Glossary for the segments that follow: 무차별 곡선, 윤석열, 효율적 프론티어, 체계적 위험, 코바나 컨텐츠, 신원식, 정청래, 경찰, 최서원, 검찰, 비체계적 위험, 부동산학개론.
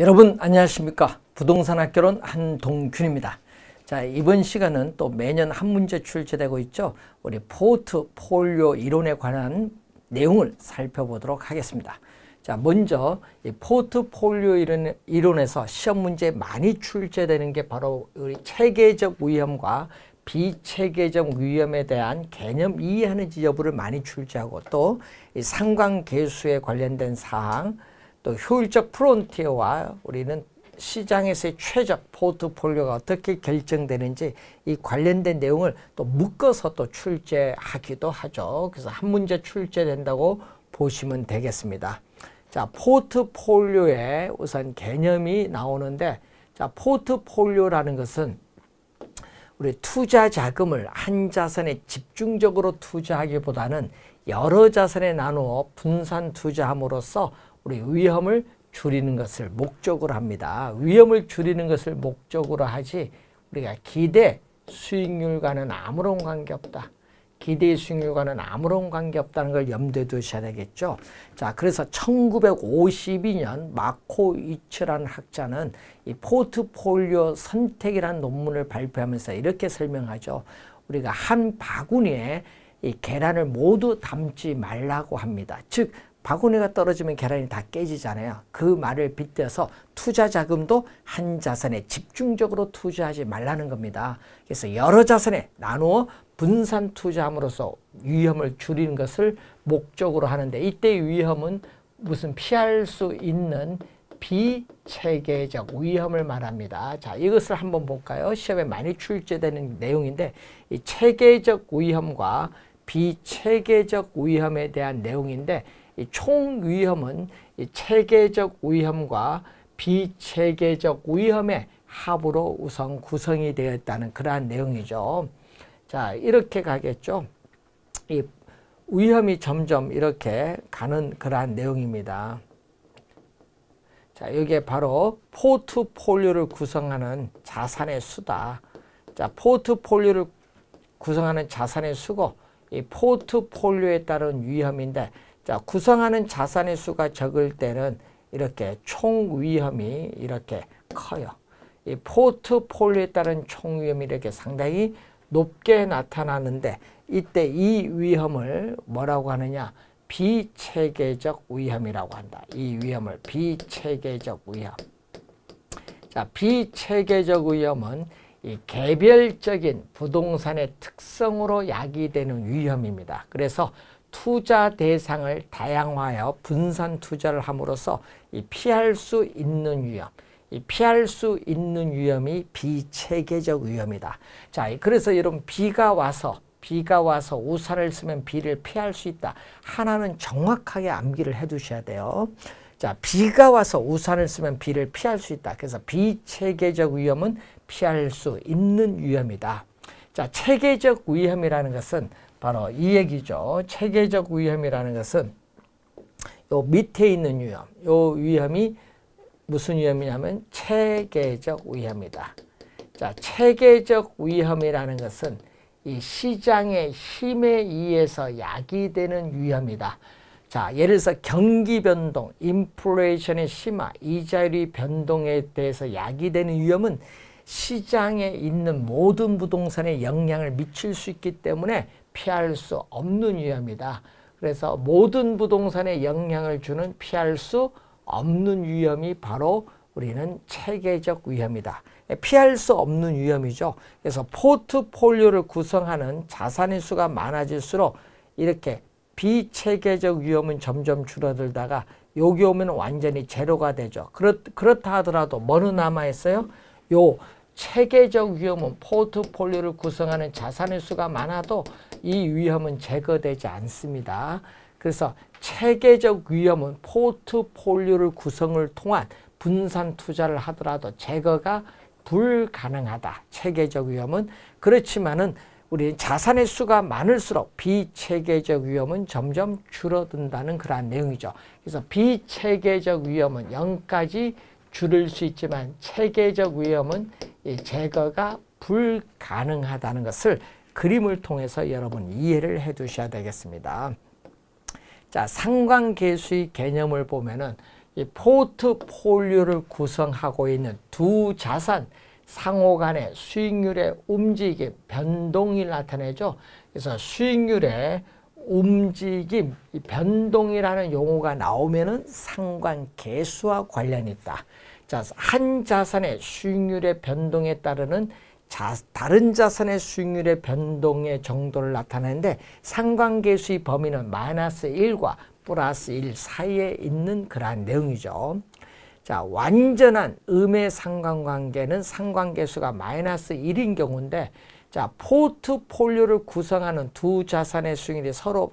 여러분 안녕하십니까? 부동산학개론 한동균입니다. 자, 이번 시간은 또 매년 한 문제 출제되고 있죠. 우리 포트폴리오 이론에 관한 내용을 살펴보도록 하겠습니다. 자, 먼저 이 포트폴리오 이론에서 시험 문제에 많이 출제되는 게 바로 우리 체계적 위험과 비체계적 위험에 대한 개념 이해하는지 여부를 많이 출제하고, 또 이 상관계수에 관련된 사항, 또 효율적 프론티어와 우리는 시장에서의 최적 포트폴리오가 어떻게 결정되는지 이 관련된 내용을 또 묶어서 또 출제하기도 하죠. 그래서 한 문제 출제된다고 보시면 되겠습니다. 자, 포트폴리오에 우선 개념이 나오는데, 자, 포트폴리오라는 것은 우리 투자 자금을 한 자산에 집중적으로 투자하기보다는 여러 자산에 나누어 분산 투자함으로써 우리 위험을 줄이는 것을 목적으로 합니다. 위험을 줄이는 것을 목적으로 하지, 우리가 기대 수익률과는 아무런 관계없다. 기대 수익률과는 아무런 관계없다는 걸 염두에 두셔야 되겠죠. 자, 그래서 1952년 마코 이츠라는 학자는 이 포트폴리오 선택이라는 논문을 발표하면서 이렇게 설명하죠. 우리가 한 바구니에 이 계란을 모두 담지 말라고 합니다. 즉, 바구니가 떨어지면 계란이 다 깨지잖아요. 그 말을 빗대서 투자 자금도 한 자산에 집중적으로 투자하지 말라는 겁니다. 그래서 여러 자산에 나누어 분산 투자함으로써 위험을 줄이는 것을 목적으로 하는데, 이때 위험은 무슨 피할 수 있는 비체계적 위험을 말합니다. 자, 이것을 한번 볼까요? 시험에 많이 출제되는 내용인데, 이 체계적 위험과 비체계적 위험에 대한 내용인데, 이 총 위험은 이 체계적 위험과 비체계적 위험의 합으로 우선 구성이 되어 있다는 그러한 내용이죠. 자, 이렇게 가겠죠. 이 위험이 점점 이렇게 가는 그러한 내용입니다. 자, 이게 바로 포트폴리오를 구성하는 자산의 수다. 자, 포트폴리오를 구성하는 자산의 수고, 이 포트폴리오에 따른 위험인데, 자, 구성하는 자산의 수가 적을 때는 이렇게 총 위험이 이렇게 커요. 이 포트폴리오에 따른 총 위험이 이렇게 상당히 높게 나타나는데, 이때 이 위험을 뭐라고 하느냐? 비체계적 위험이라고 한다. 이 위험을 비체계적 위험. 자, 비체계적 위험은 이 개별적인 부동산의 특성으로 야기되는 위험입니다. 그래서 투자 대상을 다양화하여 분산 투자를 함으로써 이 피할 수 있는 위험, 이 피할 수 있는 위험이 비체계적 위험이다. 자, 그래서 이런 비가 와서 우산을 쓰면 비를 피할 수 있다. 하나는 정확하게 암기를 해 두셔야 돼요. 자, 비가 와서 우산을 쓰면 비를 피할 수 있다. 그래서 비체계적 위험은 피할 수 있는 위험이다. 자, 체계적 위험이라는 것은 바로 이 얘기죠. 체계적 위험이라는 것은 요 밑에 있는 위험, 요 위험이 무슨 위험이냐면 체계적 위험이다. 자, 체계적 위험이라는 것은 이 시장의 힘에 의해서 야기되는 위험이다. 자, 예를 들어서 경기 변동, 인플레이션의 심화, 이자율의 변동에 대해서 야기되는 위험은 시장에 있는 모든 부동산에 영향을 미칠 수 있기 때문에 피할 수 없는 위험이다. 그래서 모든 부동산에 영향을 주는 피할 수 없는 위험이 바로 우리는 체계적 위험이다. 피할 수 없는 위험이죠. 그래서 포트폴리오를 구성하는 자산의 수가 많아질수록 이렇게 비체계적 위험은 점점 줄어들다가 여기 오면 완전히 제로가 되죠. 그렇다 하더라도 뭐는 남아있어요? 요 체계적 위험은, 포트폴리오를 구성하는 자산의 수가 많아도 이 위험은 제거되지 않습니다. 그래서 체계적 위험은 포트폴리오를 구성을 통한 분산 투자를 하더라도 제거가 불가능하다. 체계적 위험은. 그렇지만은 우리 자산의 수가 많을수록 비체계적 위험은 점점 줄어든다는 그러한 내용이죠. 그래서 비체계적 위험은 0까지 줄일 수 있지만 체계적 위험은 제거가 불가능하다는 것을 그림을 통해서 여러분 이해를 해 두셔야 되겠습니다. 자, 상관계수의 개념을 보면은 이 포트폴리오를 구성하고 있는 두 자산 상호 간의 수익률의 움직임, 변동이 나타내죠. 그래서 수익률의 움직임, 이 변동이라는 용어가 나오면은 상관계수와 관련이 있다. 자, 한 자산의 수익률의 변동에 따르는 다른 자산의 수익률의 변동의 정도를 나타내는데 상관계수의 범위는 마이너스 1과 플러스 1 사이에 있는 그러한 내용이죠. 자, 완전한 음의 상관관계는 상관계수가 마이너스 1인 경우인데, 자, 포트폴리오를 구성하는 두 자산의 수익률이 서로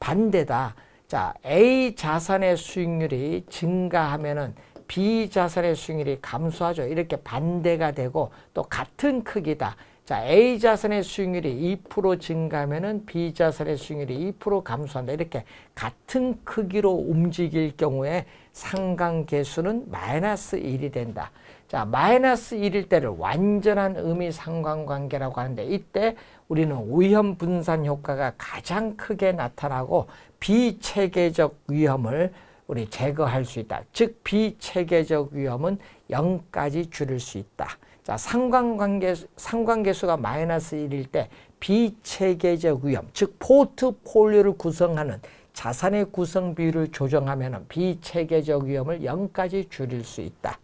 반대다. 자, A 자산의 수익률이 증가하면은 B 자산의 수익률이 감소하죠. 이렇게 반대가 되고 또 같은 크기다. 자, A 자산의 수익률이 2% 증가하면은 B 자산의 수익률이 2% 감소한다. 이렇게 같은 크기로 움직일 경우에 상관계수는 마이너스 1이 된다. 자, 마이너스 1일 때를 완전한 의미 상관관계라고 하는데 이때 우리는 위험 분산 효과가 가장 크게 나타나고 비체계적 위험을 우리 제거할 수 있다. 즉 비체계적 위험은 0까지 줄일 수 있다. 자, 상관계수가 마이너스 1일 때 비체계적 위험, 즉 포트폴리오를 구성하는 자산의 구성 비율을 조정하면 비체계적 위험을 0까지 줄일 수 있다.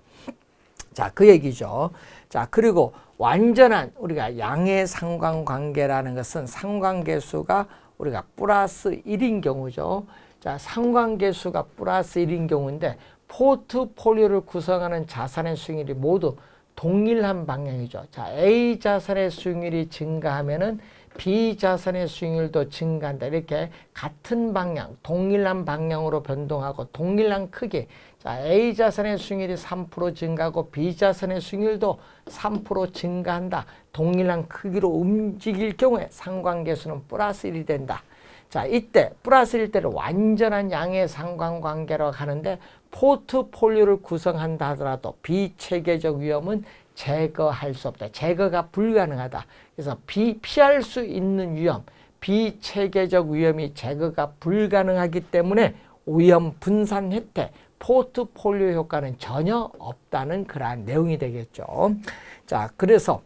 자, 그 얘기죠. 자, 그리고 완전한 우리가 양의 상관관계라는 것은 상관계수가 우리가 플러스 1인 경우죠. 자, 상관계수가 플러스 1인 경우인데 포트폴리오를 구성하는 자산의 수익률이 모두 동일한 방향이죠. 자, A 자산의 수익률이 증가하면은 B 자산의 수익률도 증가한다. 이렇게 같은 방향, 동일한 방향으로 변동하고 동일한 크기. 자, A 자산의 수익률이 3% 증가하고 B 자산의 수익률도 3% 증가한다. 동일한 크기로 움직일 경우에 상관계수는 플러스 1이 된다. 자, 이때 플러스 1대를 완전한 양의 상관관계라고 하는데 포트폴리오를 구성한다 하더라도 비체계적 위험은 제거할 수 없다. 제거가 불가능하다. 그래서 피할 수 있는 위험, 비체계적 위험이 제거가 불가능하기 때문에 위험 분산 혜택, 포트폴리오 효과는 전혀 없다는 그러한 내용이 되겠죠. 자, 그래서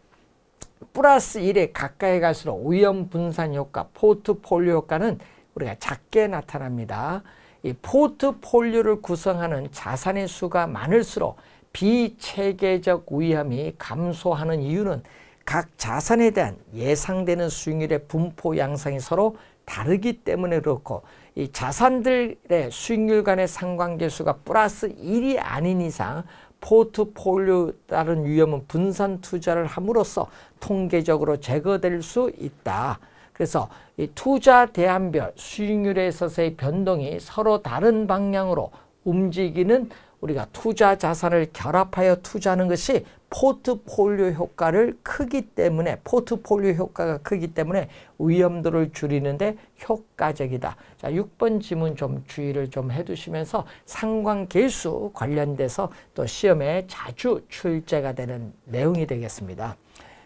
플러스 1에 가까이 갈수록 위험 분산 효과, 포트폴리오 효과는 우리가 작게 나타납니다. 이 포트폴리오를 구성하는 자산의 수가 많을수록 비체계적 위험이 감소하는 이유는 각 자산에 대한 예상되는 수익률의 분포 양상이 서로 다르기 때문에 그렇고 이 자산들의 수익률 간의 상관계수가 플러스 1이 아닌 이상 포트폴리오 다른 위험은 분산 투자를 함으로써 통계적으로 제거될 수 있다. 그래서 이 투자 대안별 수익률에 있어서의 변동이 서로 다른 방향으로 움직이는 우리가 투자 자산을 결합하여 투자하는 것이 포트폴리오 효과를 크기 때문에 포트폴리오 효과가 크기 때문에 위험도를 줄이는데 효과적이다. 자, 6번 지문 좀 주의를 좀 해두시면서 상관계수 관련돼서 또 시험에 자주 출제가 되는 내용이 되겠습니다.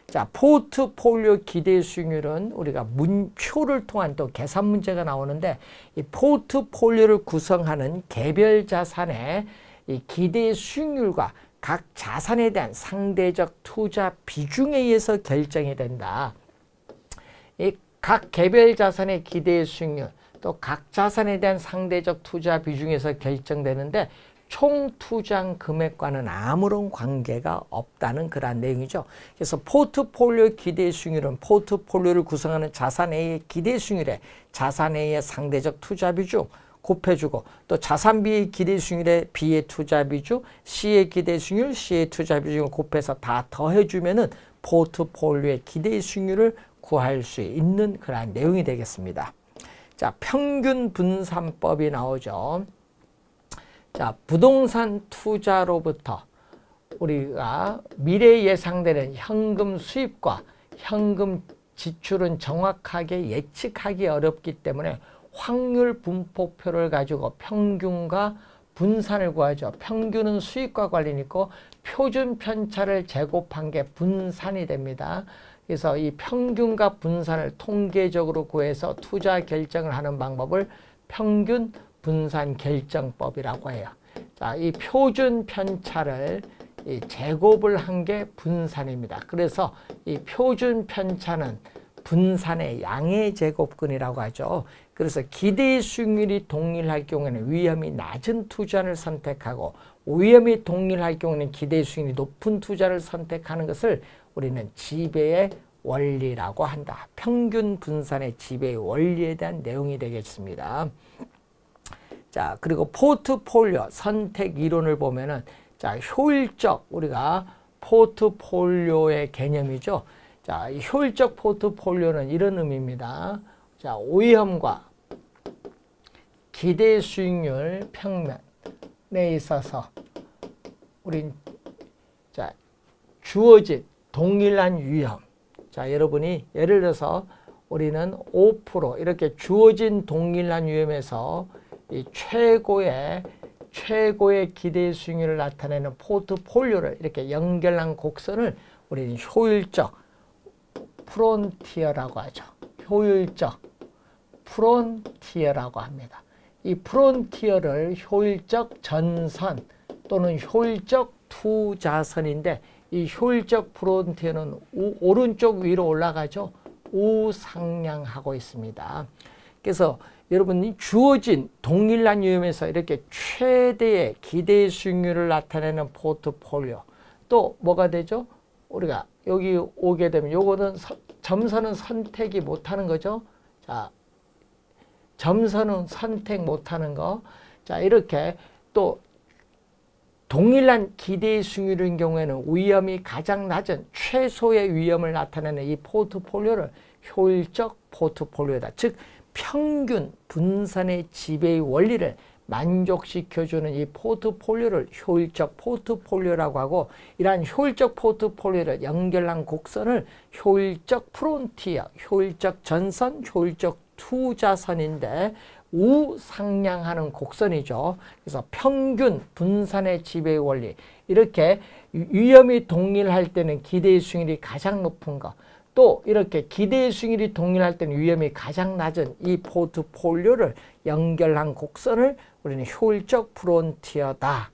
자, 포트폴리오 기대 수익률은 우리가 표를 통한 또 계산 문제가 나오는데 이 포트폴리오를 구성하는 개별 자산의 이 기대 수익률과 각 자산에 대한 상대적 투자 비중에 의해서 결정이 된다. 이 각 개별 자산의 기대 수익률 또 각 자산에 대한 상대적 투자 비중에서 결정되는데 총 투자 금액과는 아무런 관계가 없다는 그러한 내용이죠. 그래서 포트폴리오 기대 수익률은 포트폴리오를 구성하는 자산 A의 기대 수익률에 자산 A의 상대적 투자 비중 곱해주고 또 자산 B의 기대수익률에 B의 투자비중, C의 기대수익률, C의 투자비중을 곱해서 다 더해주면은 포트폴리오의 기대수익률을 구할 수 있는 그러한 내용이 되겠습니다. 자, 평균 분산법이 나오죠. 자, 부동산 투자로부터 우리가 미래에 예상되는 현금 수입과 현금 지출은 정확하게 예측하기 어렵기 때문에 확률 분포표를 가지고 평균과 분산을 구하죠. 평균은 수익과 관련이 있고 표준 편차를 제곱한 게 분산이 됩니다. 그래서 이 평균과 분산을 통계적으로 구해서 투자 결정을 하는 방법을 평균 분산 결정법이라고 해요. 자, 이 표준 편차를 이 제곱을 한 게 분산입니다. 그래서 이 표준 편차는 분산의 양의 제곱근이라고 하죠. 그래서 기대 수익률이 동일할 경우에는 위험이 낮은 투자를 선택하고 위험이 동일할 경우에는 기대 수익률이 높은 투자를 선택하는 것을 우리는 지배의 원리라고 한다. 평균 분산의 지배의 원리에 대한 내용이 되겠습니다. 자, 그리고 포트폴리오 선택 이론을 보면은 자, 효율적, 우리가 포트폴리오의 개념이죠. 자, 효율적 포트폴리오는 이런 의미입니다. 자, 위험과 기대 수익률 평면에 있어서 우린 자, 주어진 동일한 위험. 자, 여러분이 예를 들어서 우리는 5% 이렇게 주어진 동일한 위험에서 이 최고의 기대 수익률을 나타내는 포트폴리오를 이렇게 연결한 곡선을 우리는 효율적 프론티어라고 하죠. 효율적 프론티어라고 합니다. 이 프론티어를 효율적 전선 또는 효율적 투자선인데, 이 효율적 프론티어는 오른쪽 위로 올라가죠. 우상향하고 있습니다. 그래서 여러분이 주어진 동일한 위험에서 이렇게 최대의 기대 수익률을 나타내는 포트폴리오, 또 뭐가 되죠? 우리가 여기 오게 되면 요거는 점선은 선택이 못하는 거죠. 자, 점선은 선택 못하는 거. 자, 이렇게 또 동일한 기대 수익률인 경우에는 위험이 가장 낮은 최소의 위험을 나타내는 이 포트폴리오를 효율적 포트폴리오다. 즉 평균 분산의 지배의 원리를 만족시켜주는 이 포트폴리오를 효율적 포트폴리오라고 하고, 이러한 효율적 포트폴리오를 연결한 곡선을 효율적 프론티어, 효율적 전선, 효율적 투자선인데 우상향하는 곡선이죠. 그래서 평균 분산의 지배의 원리, 이렇게 위험이 동일할 때는 기대의 수익률이 가장 높은 것, 또 이렇게 기대의 수익률이 동일할 때는 위험이 가장 낮은 이 포트폴리오를 연결한 곡선을 우리는 효율적 프론티어다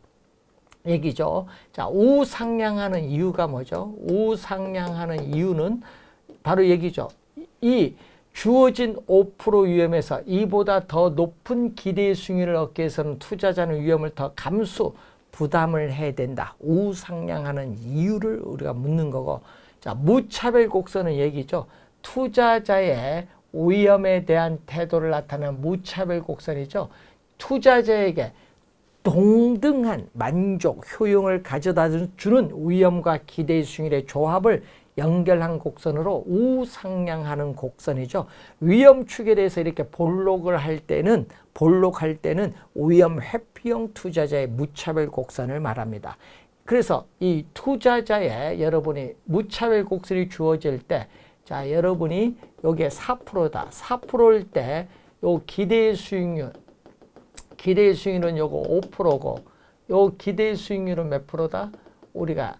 얘기죠. 자, 우상향하는 이유가 뭐죠? 우상향하는 이유는 바로 얘기죠. 이 주어진 5% 위험에서 이보다 더 높은 기대의 수익률을 얻기 위해서는 투자자는 위험을 더 부담을 해야 된다. 우상향하는 이유를 우리가 묻는 거고, 자, 무차별 곡선은 얘기죠. 투자자의 위험에 대한 태도를 나타내는 무차별 곡선이죠. 투자자에게 동등한 만족, 효용을 가져다 주는 위험과 기대 수익률의 조합을 연결한 곡선으로 우상향하는 곡선이죠. 위험축에 대해서 이렇게 볼록할 때는 위험 회피형 투자자의 무차별 곡선을 말합니다. 그래서 이 투자자의 여러분이 무차별 곡선이 주어질 때, 자, 여러분이 여기에 4%다. 4%일 때 요 기대의 수익률, 기대의 수익률은 요거 5%고 요 기대의 수익률은 몇 프로다? 우리가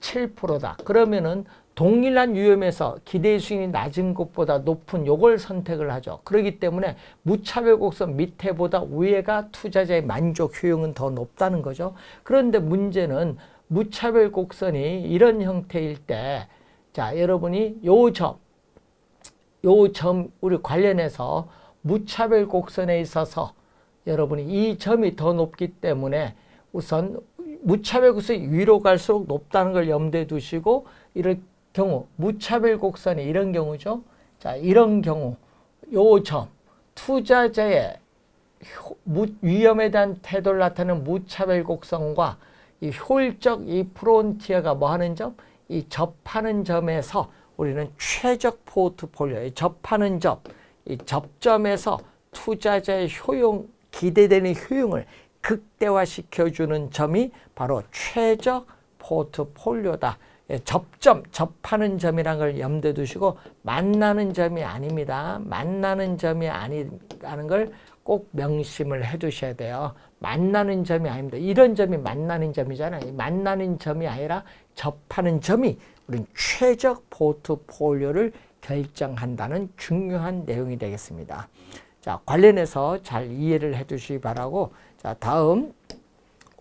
7%다. 그러면은 동일한 위험에서 기대 수익률이 낮은 것보다 높은 요걸 선택을 하죠. 그렇기 때문에 무차별 곡선 밑에보다 위에가 투자자의 만족 효용은 더 높다는 거죠. 그런데 문제는 무차별 곡선이 이런 형태일 때, 자, 여러분이 요 점 우리 관련해서 무차별 곡선에 있어서 여러분이 이 점이 더 높기 때문에 우선 무차별 곡선이 위로 갈수록 높다는 걸 염두에 두시고, 이럴 경우 무차별 곡선이 이런 경우죠. 자, 이런 경우 요 점 투자자의 위험에 대한 태도를 나타내는 무차별 곡선과 이 효율적 이 프론티어가 뭐 하는 점? 이 접하는 점에서 우리는 최적 포트폴리오의 접하는 점, 이 접점에서 투자자의 효용, 기대되는 효용을 극대화시켜주는 점이 바로 최적 포트폴리오다. 예, 접점, 접하는 점이라는 걸 염두에 두시고 만나는 점이 아닙니다. 만나는 점이 아니라는 걸 꼭 명심을 해 두셔야 돼요. 만나는 점이 아닙니다. 이런 점이 만나는 점이잖아요. 만나는 점이 아니라 접하는 점이 우린 최적 포트폴리오를 결정한다는 중요한 내용이 되겠습니다. 자, 관련해서 잘 이해를 해 두시기 바라고, 자, 다음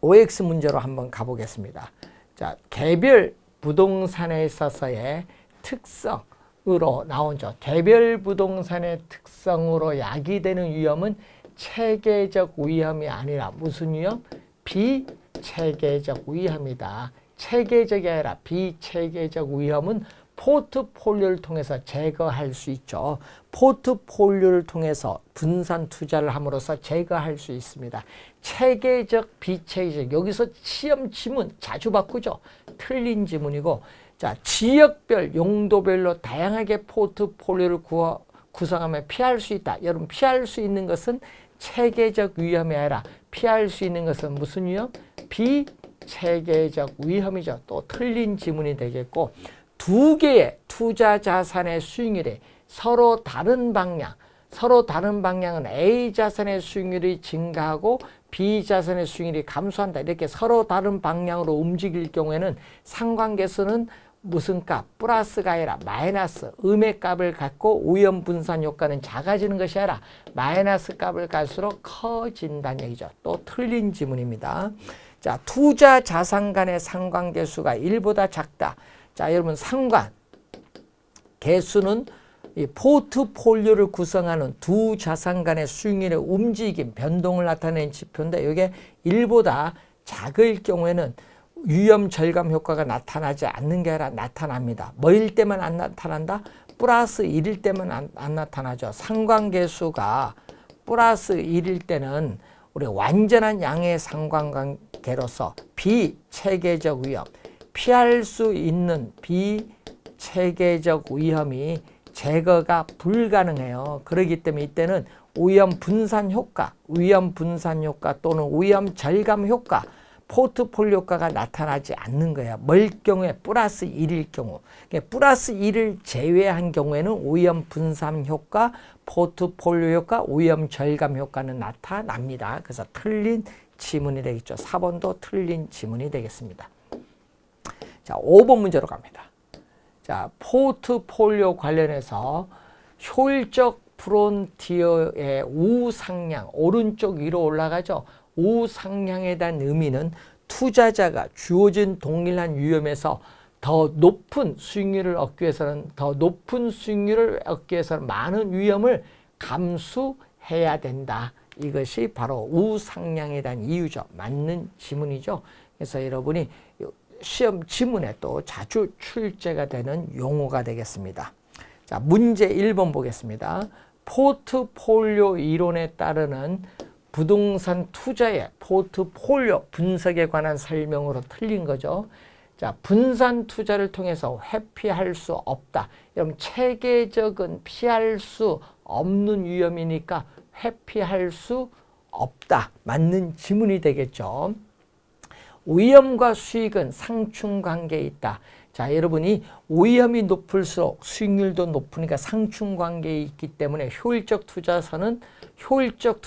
OX 문제로 한번 가보겠습니다. 자, 개별 부동산에 있어서의 특성으로 나오죠. 개별 부동산의 특성으로 야기되는 위험은 체계적 위험이 아니라 무슨 위험? 비체계적 위험이다. 체계적이 아니라 비체계적 위험은 포트폴리오를 통해서 제거할 수 있죠. 포트폴리오를 통해서 분산 투자를 함으로써 제거할 수 있습니다. 체계적, 비체계적, 여기서 시험 지문 자주 바꾸죠. 틀린 지문이고, 자, 지역별, 용도별로 다양하게 포트폴리오를 구성하며 피할 수 있다. 여러분, 피할 수 있는 것은 체계적 위험이 아니라 피할 수 있는 것은 무슨 위험? 비체계적 위험이죠. 또 틀린 지문이 되겠고, 두 개의 투자 자산의 수익률이 서로 다른 방향, 서로 다른 방향은 A 자산의 수익률이 증가하고 B 자산의 수익률이 감소한다. 이렇게 서로 다른 방향으로 움직일 경우에는 상관계수는 무슨 값, 플러스가 아니라 마이너스, 음의 값을 갖고 위험 분산 효과는 작아지는 것이 아니라 마이너스 값을 갈수록 커진다는 얘기죠. 또 틀린 지문입니다. 자, 투자 자산 간의 상관계수가 1보다 작다. 자, 여러분, 상관 개수는 이 포트폴리오를 구성하는 두 자산 간의 수익률의 움직임, 변동을 나타내는 지표인데 이게 1보다 작을 경우에는 위험 절감 효과가 나타나지 않는 게 아니라 나타납니다. 뭐일 때만 안 나타난다? 플러스 1일 때만 안 나타나죠. 상관계수가 플러스 1일 때는 우리 완전한 양의 상관관계로서 비체계적 위험, 피할 수 있는 비체계적 위험이 제거가 불가능해요. 그렇기 때문에 이때는 위험 분산 효과, 위험 분산 효과 또는 위험 절감 효과, 포트폴리오 효과가 나타나지 않는 거야. 멀 경우에 플러스 1일 경우. 그러니까 플러스 1을 제외한 경우에는 위험 분산 효과, 포트폴리오 효과, 위험 절감 효과는 나타납니다. 그래서 틀린 지문이 되겠죠. 4번도 틀린 지문이 되겠습니다. 자, 5번 문제로 갑니다. 자, 포트폴리오 관련해서 효율적 프론티어의 우상향, 오른쪽 위로 올라가죠. 우상향에 대한 의미는 투자자가 주어진 동일한 위험에서 더 높은 수익률을 얻기 위해서는 많은 위험을 감수해야 된다. 이것이 바로 우상향에 대한 이유죠. 맞는 지문이죠. 그래서 여러분이 시험 지문에 또 자주 출제가 되는 용어가 되겠습니다. 자, 문제 1번 보겠습니다. 포트폴리오 이론에 따르는 부동산 투자의 포트폴리오 분석에 관한 설명으로 틀린 거죠. 자, 분산 투자를 통해서 회피할 수 없다. 여러분, 체계적은 피할 수 없는 위험이니까 회피할 수 없다. 맞는 지문이 되겠죠. 위험과 수익은 상충관계에 있다. 자, 여러분이 위험이 높을수록 수익률도 높으니까 상충관계에 있기 때문에 효율적 투자선은 효율적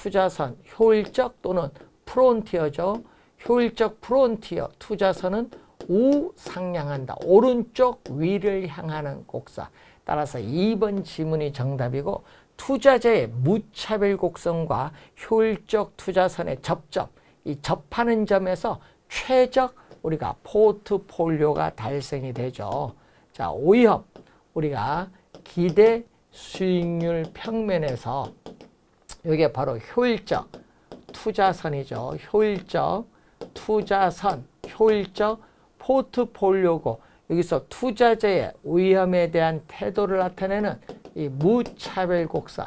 또는 프론티어죠. 효율적 프론티어 투자선은 우상향한다. 오른쪽 위를 향하는 곡선. 따라서 2번 지문이 정답이고, 투자자의 무차별 곡선과 효율적 투자선의 접점, 이 접하는 점에서 최적 우리가 포트폴리오가 달성이 되죠. 자, 위험 우리가 기대 수익률 평면에서 이게 바로 효율적 투자선이죠. 효율적 투자선, 효율적 포트폴리오고, 여기서 투자자의 위험에 대한 태도를 나타내는 이 무차별 곡선,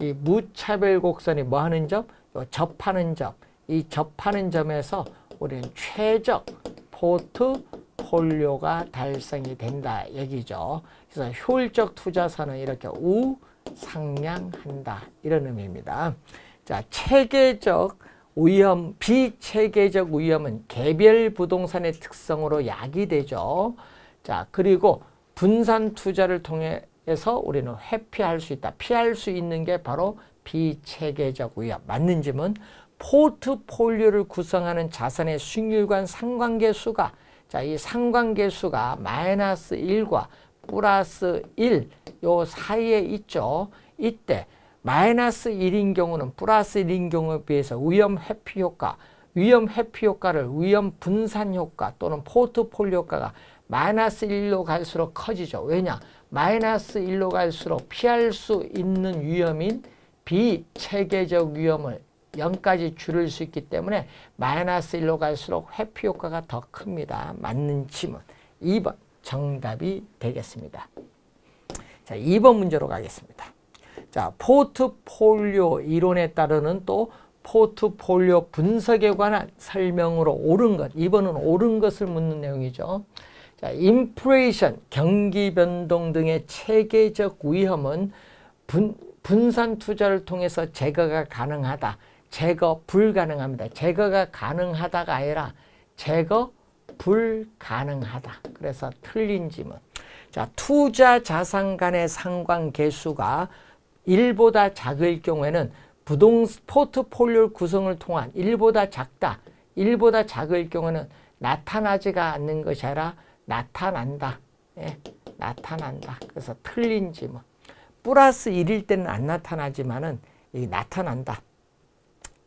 이 무차별 곡선이 뭐 하는 점? 접하는 점, 이 접하는 점에서 우리는 최적 포트폴리오가 달성이 된다 얘기죠. 그래서 효율적 투자선은 이렇게 우상향한다, 이런 의미입니다. 자, 체계적 위험, 비체계적 위험은 개별 부동산의 특성으로 야기되죠. 자, 그리고 분산 투자를 통해서 우리는 회피할 수 있다. 피할 수 있는 게 바로 비체계적 위험. 맞는 지문. 포트폴리오를 구성하는 자산의 수익률과 상관계수가, 자, 이 상관계수가 마이너스 1과 플러스 1 요 사이에 있죠. 이때 마이너스 1인 경우는 플러스 1인 경우에 비해서 위험 회피 효과, 위험 회피 효과를 위험 분산 효과 또는 포트폴리오 효과가 마이너스 1로 갈수록 커지죠. 왜냐? 마이너스 1로 갈수록 피할 수 있는 위험인 비체계적 위험을 0까지 줄일 수 있기 때문에 마이너스 1로 갈수록 회피 효과가 더 큽니다. 맞는 질문 2번 정답이 되겠습니다. 자, 2번 문제로 가겠습니다. 자, 포트폴리오 이론에 따르는 또 포트폴리오 분석에 관한 설명으로 옳은 것, 2번은 옳은 것을 묻는 내용이죠. 자, 인플레이션, 경기 변동 등의 체계적 위험은 분산 투자를 통해서 제거가 가능하다. 제거 불가능합니다. 제거가 가능하다가 아니라 제거 불가능하다. 그래서 틀린 질문. 자, 투자 자산 간의 상관 개수가 1보다 작을 경우에는 포트폴리오 구성을 통한 1보다 작다. 1보다 작을 경우에는 나타나지가 않는 것이 아니라 나타난다. 예, 나타난다. 그래서 틀린 질문. 플러스 1일 때는 안 나타나지만은 나타난다.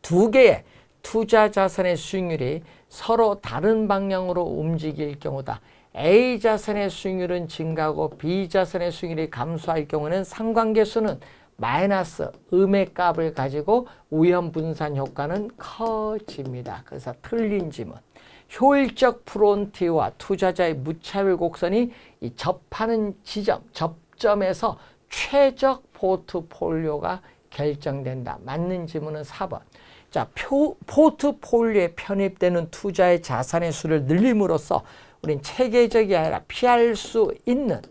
두 개의 투자 자산의 수익률이 서로 다른 방향으로 움직일 경우다. A 자산의 수익률은 증가하고 B 자산의 수익률이 감소할 경우는 상관계수는 마이너스 음의 값을 가지고 위험 분산 효과는 커집니다. 그래서 틀린 질문. 효율적 프론티어와 투자자의 무차별 곡선이 이 접하는 지점, 접점에서 최적 포트폴리오가 결정된다. 맞는 질문은 4번. 자, 포트폴리오에 편입되는 투자의 자산의 수를 늘림으로써 우린 체계적이 아니라 피할 수 있는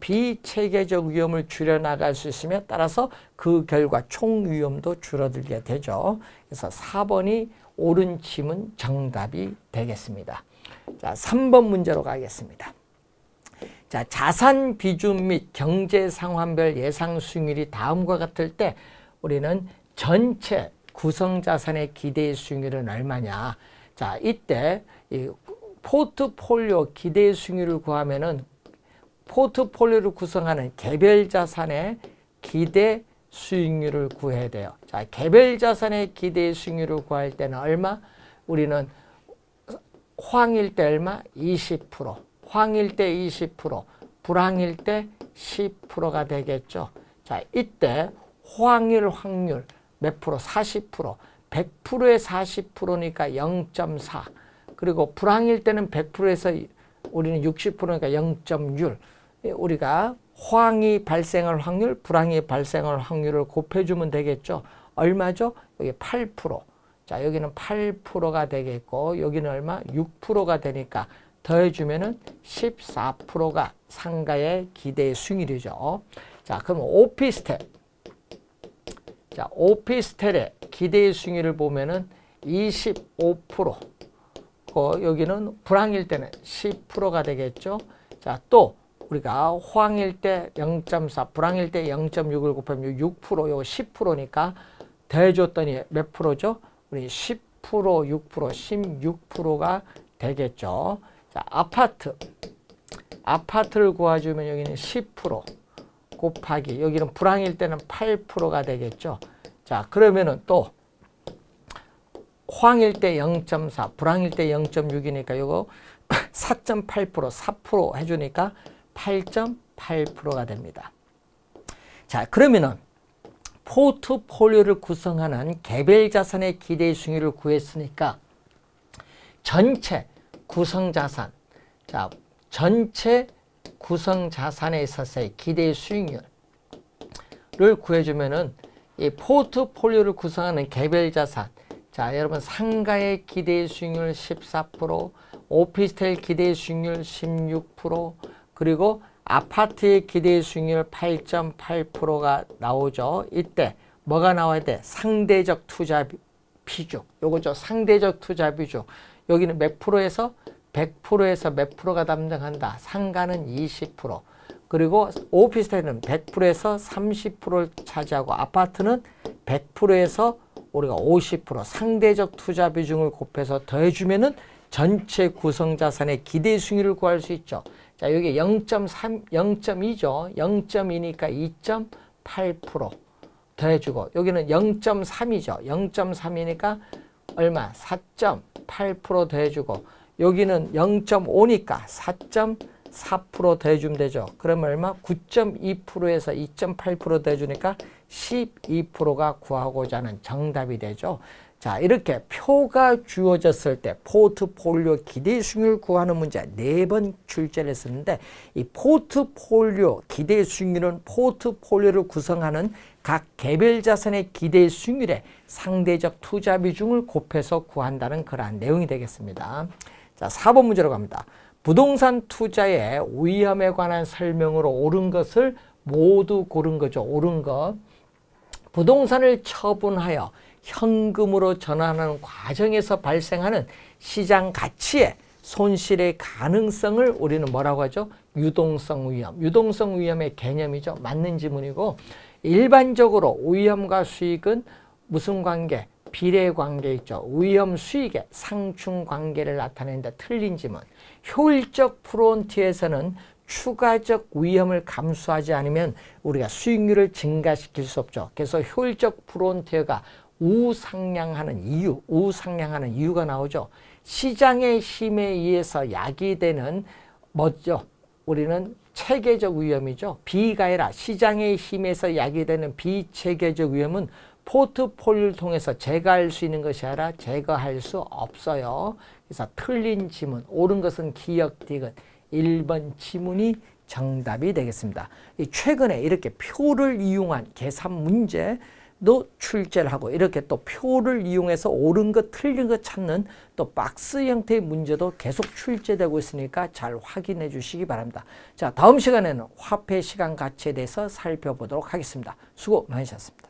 비체계적 위험을 줄여나갈 수 있으며 따라서 그 결과 총 위험도 줄어들게 되죠. 그래서 4번이 옳은 질문 정답이 되겠습니다. 자, 3번 문제로 가겠습니다. 자, 자산 비중 및 경제 상황별 예상 수익률이 다음과 같을 때 우리는 전체 구성 자산의 기대 수익률은 얼마냐. 자, 이때 이 포트폴리오 기대 수익률을 구하면은 포트폴리오를 구성하는 개별 자산의 기대 수익률을 구해야 돼요. 자, 개별 자산의 기대 수익률을 구할 때는 얼마? 우리는 호황일 때 얼마? 20%. 황일 때 20%, 불황일 때 10%가 되겠죠. 자, 이때 호황일 확률 몇 프로? 40%. 100%에 40%니까 0.4. 그리고 불황일 때는 100%에서 우리는 60%니까 0.6. 우리가 호황이 발생할 확률, 불황이 발생할 확률을 곱해주면 되겠죠. 얼마죠? 여기 8%. 자, 여기는 8%가 되겠고, 여기는 얼마? 6%가 되니까 더해주면은 14%가 상가의 기대 수익률이죠. 자, 그럼 오피스텔. 자, 오피스텔의 기대 수익률을 보면은 25%. 여기는 불황일 때는 10%가 되겠죠. 자, 또 우리가 호황일 때 0.4, 불황일 때 0.6을 곱하면 6%, 요거 10%니까 더해줬더니 몇 프로죠? 우리 10%, 6%, 16%가 되겠죠. 자, 아파트를 구해주면 여기는 10% 곱하기, 여기는 불황일 때는 8%가 되겠죠. 자, 그러면은 또 호황일 때 0.4, 불황일 때 0.6이니까 이거 4.8%, 4% 해주니까 8.8%가 됩니다. 자, 그러면은 포트폴리오를 구성하는 개별 자산의 기대 수익률을 구했으니까 전체 구성자산, 자, 전체 구성자산에 있어서의 기대 수익률을 구해주면은 이 포트폴리오를 구성하는 개별 자산, 자, 여러분 상가의 기대 수익률 14%, 오피스텔 기대 수익률 16%, 그리고 아파트의 기대 수익률 8.8%가 나오죠. 이때 뭐가 나와야 돼? 상대적 투자 비중, 요거죠. 상대적 투자 비중. 여기는 몇 프로에서 100%에서 몇 프로가 담당한다. 상가는 20%. 그리고 오피스텔은 100%에서 30%를 차지하고 아파트는 100%에서 우리가 50%. 상대적 투자 비중을 곱해서 더해주면은 전체 구성 자산의 기대 수익률을 구할 수 있죠. 자, 여기 0.3, 0.2죠. 0.2니까 2.8% 더해주고 여기는 0.3이죠. 0.3이니까 얼마? 4.8% 더해주고 여기는 0.5니까 4.4% 더해주면 되죠. 그러면 얼마? 9.2%에서 2.8% 더해주니까 12%가 구하고자 하는 정답이 되죠. 자, 이렇게 표가 주어졌을 때 포트폴리오 기대수익률 구하는 문제 4번 출제를 했었는데, 이 포트폴리오 기대수익률은 포트폴리오를 구성하는 각 개별 자산의 기대수익률에 상대적 투자 비중을 곱해서 구한다는 그러한 내용이 되겠습니다. 자, 4번 문제로 갑니다. 부동산 투자의 위험에 관한 설명으로 옳은 것을 모두 고른 거죠. 옳은 것. 부동산을 처분하여 현금으로 전환하는 과정에서 발생하는 시장 가치의 손실의 가능성을 우리는 뭐라고 하죠? 유동성 위험. 유동성 위험의 개념이죠. 맞는 지문이고, 일반적으로 위험과 수익은 무슨 관계? 비례 관계 있죠. 위험 수익의 상충 관계를 나타낸다. 틀린 지문. 효율적 프론트에서는 추가적 위험을 감수하지 않으면 우리가 수익률을 증가시킬 수 없죠. 그래서 효율적 프론트가 우상향하는 이유가 나오죠. 시장의 힘에 의해서 야기되는 뭐죠? 우리는 체계적 위험이죠. 비가 아니라 시장의 힘에서 야기되는 비체계적 위험은 포트폴리오를 통해서 제거할 수 있는 것이 아니라 제거할 수 없어요. 그래서 틀린 지문, 옳은 것은 기억, 디귿 1번 지문이 정답이 되겠습니다. 최근에 이렇게 표를 이용한 계산 문제 도 출제를 하고, 이렇게 또 표를 이용해서 옳은 것 틀린 것 찾는 또 박스 형태의 문제도 계속 출제되고 있으니까 잘 확인해 주시기 바랍니다. 자, 다음 시간에는 화폐 시간 가치에 대해서 살펴보도록 하겠습니다. 수고 많으셨습니다.